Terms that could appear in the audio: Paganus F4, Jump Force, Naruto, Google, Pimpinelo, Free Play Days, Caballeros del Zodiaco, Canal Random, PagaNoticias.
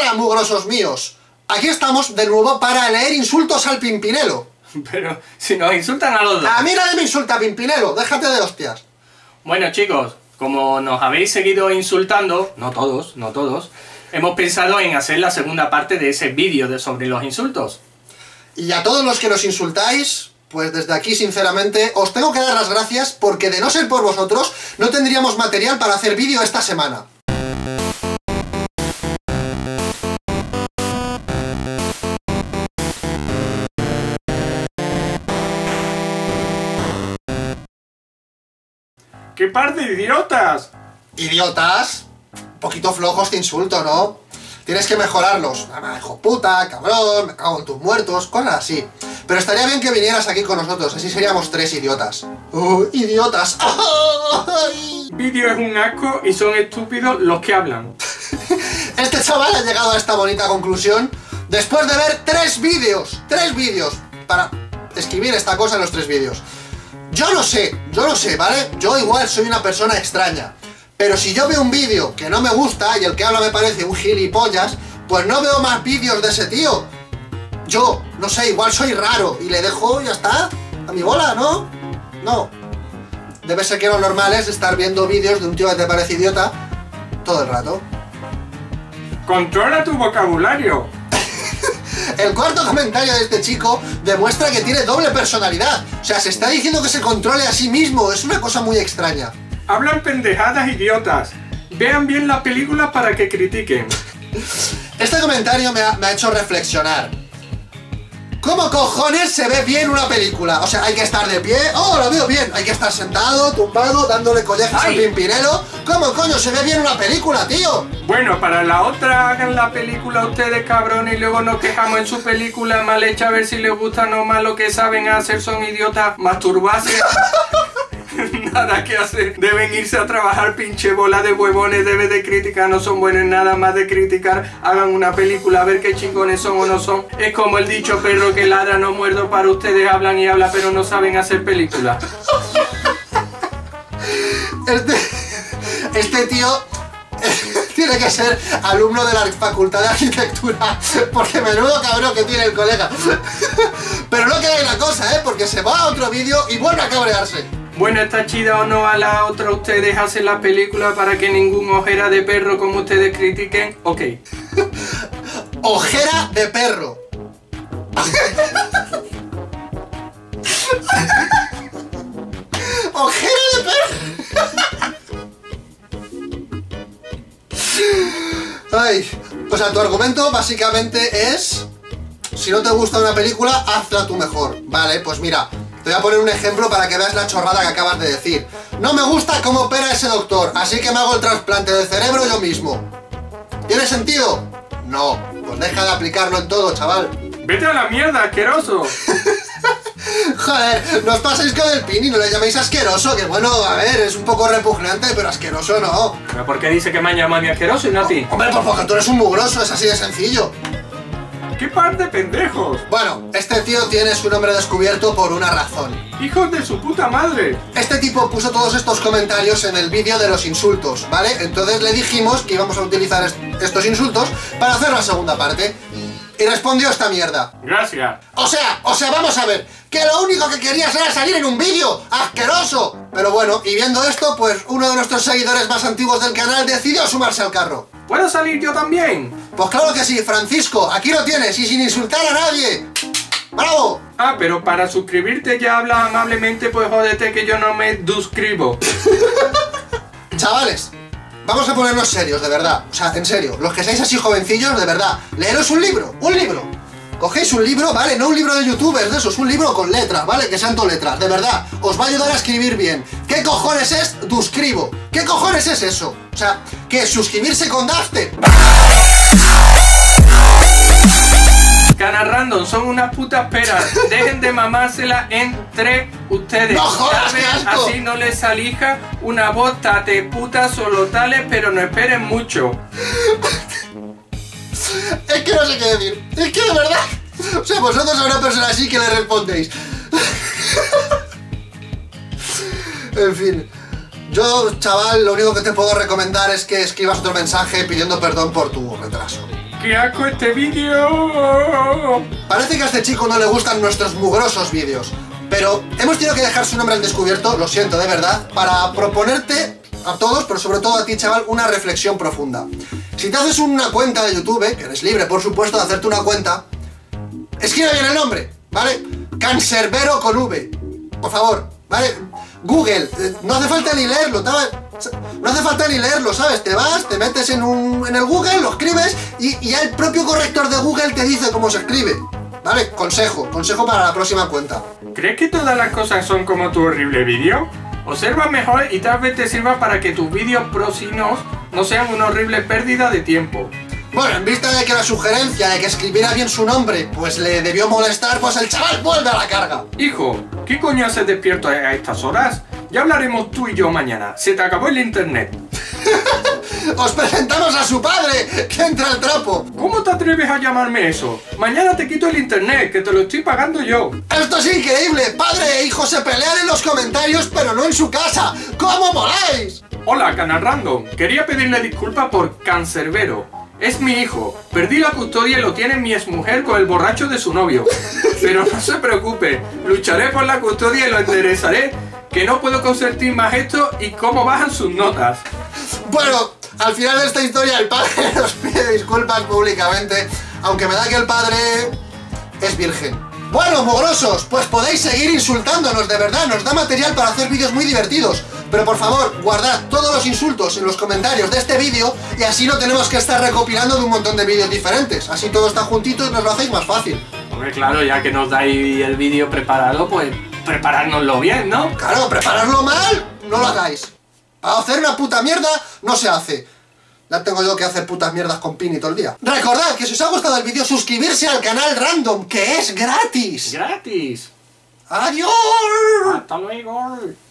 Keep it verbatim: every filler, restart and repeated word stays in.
Hola, mugrosos míos. Aquí estamos de nuevo para leer insultos al Pimpinelo. Pero si nos insultan a los dos. A mí nadie me insulta, Pimpinelo. Déjate de hostias. Bueno, chicos, como nos habéis seguido insultando, no todos, no todos, hemos pensado en hacer la segunda parte de ese vídeo sobre los insultos. Y a todos los que nos insultáis, pues desde aquí, sinceramente, os tengo que dar las gracias porque de no ser por vosotros, no tendríamos material para hacer vídeo esta semana. ¡Qué par de idiotas! ¿Idiotas? Un poquito flojos te insulto, ¿no? Tienes que mejorarlos. Mamá, hijo puta, cabrón, me cago en tus muertos, cosas así. Pero estaría bien que vinieras aquí con nosotros, así seríamos tres idiotas. ¡Oh, idiotas! ¡Ay! Vídeo es un asco y son estúpidos los que hablan. Este chaval ha llegado a esta bonita conclusión después de ver tres vídeos, tres vídeos, para escribir esta cosa en los tres vídeos. Yo no sé, yo no sé, ¿vale? Yo igual soy una persona extraña, pero si yo veo un vídeo que no me gusta y el que habla me parece un gilipollas, pues no veo más vídeos de ese tío. Yo, no sé, igual soy raro y le dejo, ya está, a mi bola, ¿no? No. Debe ser que lo normal es estar viendo vídeos de un tío que te parece idiota todo el rato. ¡Controla tu vocabulario! El cuarto comentario de este chico demuestra que tiene doble personalidad. O sea, se está diciendo que se controle a sí mismo. Es una cosa muy extraña. Hablan pendejadas idiotas. Vean bien las películas para que critiquen. Este comentario me ha, me ha hecho reflexionar. ¿Cómo cojones se ve bien una película? O sea, hay que estar de pie. ¡Oh, lo veo bien! Hay que estar sentado, tumbado, dándole collejas al Pimpinelo. ¿Cómo coño se ve bien una película, tío? Bueno, para la otra hagan la película ustedes, cabrones, y luego nos quejamos en su película mal hecha a ver si les gusta. No más, lo que saben hacer son idiotas, masturbarse. Nada que hacer, deben irse a trabajar, pinche bola de huevones, deben de criticar, no son buenos nada más de criticar, hagan una película a ver qué chingones son o no son. Es como el dicho perro que ladra no muerdo, para ustedes hablan y hablan pero no saben hacer película. Este, este tío tiene que ser alumno de la Facultad de Arquitectura, porque menudo cabrón que tiene el colega. Pero no queda la cosa, ¿eh? Porque se va a otro vídeo y vuelve a cabrearse. Bueno, está chida o no, a la otra ustedes hacen la película para que ningún ojera de perro como ustedes critiquen, ok. Ojera de perro. Ojera de perro. Ay, o sea, tu argumento básicamente es, si no te gusta una película, hazla tú mejor. Vale, pues mira. Te voy a poner un ejemplo para que veas la chorrada que acabas de decir. No me gusta cómo opera ese doctor, así que me hago el trasplante de cerebro yo mismo. ¿Tiene sentido? No. Pues deja de aplicarlo en todo, chaval. ¡Vete a la mierda, asqueroso! Joder, no os paséis con el pin y no le llaméis asqueroso, que bueno, a ver, es un poco repugnante, pero asqueroso no. ¿Pero por qué dice que me han llamado a mí asqueroso y no a ti? Hombre, pues porque tú eres un mugroso, es así de sencillo. ¡Qué par de pendejos! Bueno, este tío tiene su nombre descubierto por una razón. ¡Hijos de su puta madre! Este tipo puso todos estos comentarios en el vídeo de los insultos, ¿vale? Entonces le dijimos que íbamos a utilizar est estos insultos para hacer la segunda parte. Y respondió esta mierda. Gracias. O sea, o sea, vamos a ver, que lo único que querías era salir en un vídeo, asqueroso. Pero bueno, y viendo esto, pues uno de nuestros seguidores más antiguos del canal decidió sumarse al carro. ¿Puedo salir yo también? Pues claro que sí, Francisco, aquí lo tienes y sin insultar a nadie. ¡Bravo! Ah, pero para suscribirte ya habla amablemente, pues jódete que yo no me suscribo. Chavales, vamos a ponernos serios, de verdad. O sea, en serio, los que seáis así jovencillos, de verdad, leeros un libro, un libro. Cogéis un libro, ¿vale? No un libro de youtubers, de esos, un libro con letras, ¿vale? Que sean dos letras, de verdad. Os va a ayudar a escribir bien. ¿Qué cojones es suscribo? ¿Qué cojones es eso? O sea, ¿qué es suscribirse con Dafte? Canal Random, son unas putas peras. Dejen de mamársela entre ustedes. ¡No jodas, qué asco! Así no les alija una bota de putas solo tales, pero no esperen mucho. Es que no sé qué decir, es que de verdad, o sea, vosotros a una persona así que le respondéis. En fin, yo, chaval, lo único que te puedo recomendar es que escribas otro mensaje pidiendo perdón por tu retraso. que hago este vídeo. Parece que a este chico no le gustan nuestros mugrosos vídeos, pero hemos tenido que dejar su nombre al descubierto, lo siento de verdad, para proponerte a todos, pero sobre todo a ti, chaval, una reflexión profunda. Si te haces una cuenta de YouTube, que eres libre, por supuesto, de hacerte una cuenta, escribe bien el nombre, ¿vale? Cancerbero con V, por favor, ¿vale? Google, eh, no hace falta ni leerlo, ¿sabes? No hace falta ni leerlo, ¿sabes? Te vas, te metes en, un, en el Google, lo escribes y, y ya el propio corrector de Google te dice cómo se escribe. ¿Vale? Consejo, consejo para la próxima cuenta. ¿Crees que todas las cosas son como tu horrible vídeo? Observa mejor y tal vez te sirva para que tus vídeos próximos no sean una horrible pérdida de tiempo. Bueno, en vista de que la sugerencia de que escribiera bien su nombre pues le debió molestar, pues el chaval vuelve a la carga. Hijo, ¿qué coño haces despierto a estas horas? Ya hablaremos tú y yo mañana, se te acabó el internet. ¡Os presentamos a su padre, que entra al trapo! ¿Cómo te atreves a llamarme eso? Mañana te quito el internet, que te lo estoy pagando yo. ¡Esto es increíble! Padre e hijo se pelean en los comentarios, pero no en su casa. ¿Cómo moláis? Hola, Canal Random. Quería pedirle disculpas por Cancerbero. Es mi hijo, perdí la custodia y lo tiene mi exmujer con el borracho de su novio. Pero no se preocupe, lucharé por la custodia y lo enderezaré, que no puedo consentir más esto y cómo bajan sus notas. Bueno, al final de esta historia el padre nos pide disculpas públicamente, aunque me da que el padre es virgen. Bueno, mugrosos, pues podéis seguir insultándonos, de verdad, nos da material para hacer vídeos muy divertidos. Pero por favor, guardad todos los insultos en los comentarios de este vídeo y así no tenemos que estar recopilando de un montón de vídeos diferentes. Así todo está juntito y nos lo hacéis más fácil. Hombre, claro, ya que nos dais el vídeo preparado, pues preparárnoslo bien, ¿no? Claro, prepararlo mal, no lo hagáis. Para hacer una puta mierda no se hace. Ya tengo yo que hacer putas mierdas con Pini todo el día. Recordad que si os ha gustado el vídeo, suscribirse al canal Random, que es gratis. ¡Gratis! ¡Adiós! ¡Hasta luego!